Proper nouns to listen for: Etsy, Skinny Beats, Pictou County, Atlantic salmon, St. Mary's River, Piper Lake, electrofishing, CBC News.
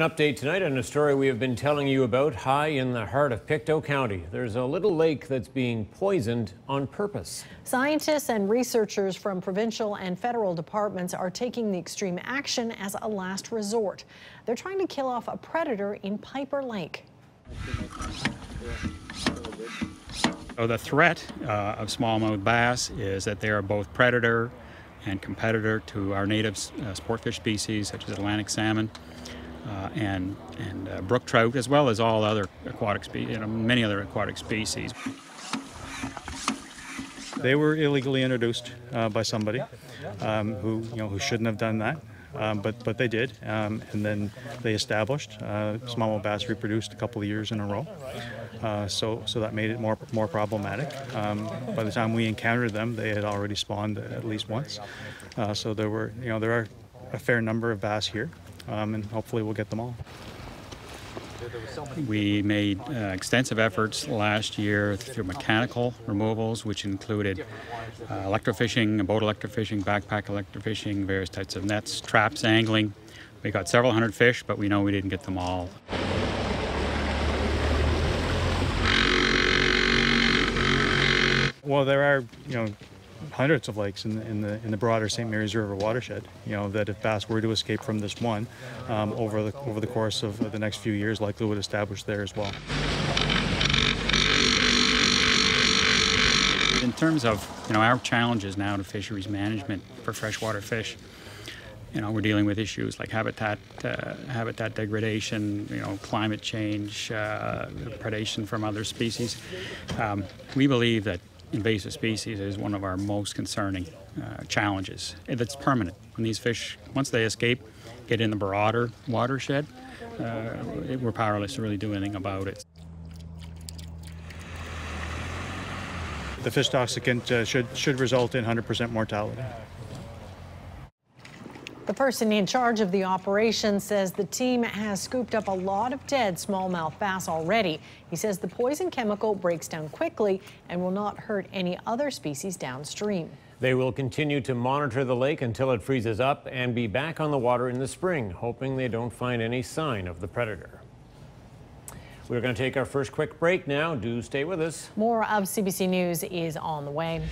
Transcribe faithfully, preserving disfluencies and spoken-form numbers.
An update tonight on a story we have been telling you about high in the heart of Pictou County. There's a little lake that's being poisoned on purpose. Scientists and researchers from provincial and federal departments are taking the extreme action as a last resort. They're trying to kill off a predator in Piper Lake. So the threat uh, of smallmouth bass is that they are both predator and competitor to our native uh, sportfish species such as Atlantic salmon. Uh, and and uh, brook trout, as well as all other aquatic species, you know, many other aquatic species. They were illegally introduced uh, by somebody um, who you know who shouldn't have done that, um, but but they did, um, and then they established uh, smallmouth bass reproduced a couple of years in a row. Uh, so so that made it more more problematic. Um, by the time we encountered them, they had already spawned at least once. Uh, so there were you know there are a fair number of bass here. Um, and hopefully we'll get them all. We made uh, extensive efforts last year through mechanical removals, which included uh, electrofishing, boat electrofishing, backpack electrofishing, various types of nets, traps, angling. We got several hundred fish, but we know we didn't get them all. Well, there are, you know, hundreds of lakes in the, in the in the broader Saint Mary's River watershed. You know that if bass were to escape from this one, um, over the over the course of the next few years, likely would establish there as well. In terms of you know our challenges now to fisheries management for freshwater fish, you know we're dealing with issues like habitat uh, habitat degradation, you know climate change, uh, predation from other species. Um, we believe that invasive species is one of our most concerning uh, challenges. It's permanent. When these fish, once they escape, get in the broader watershed, uh, we're powerless to really do anything about it. The fish toxicant uh, should, should result in one hundred percent mortality. The person in charge of the operation says the team has scooped up a lot of dead smallmouth bass already. He says the poison chemical breaks down quickly and will not hurt any other species downstream. They will continue to monitor the lake until it freezes up and be back on the water in the spring, hoping they don't find any sign of the predator. We're going to take our first quick break now. Do stay with us. More of C B C News is on the way.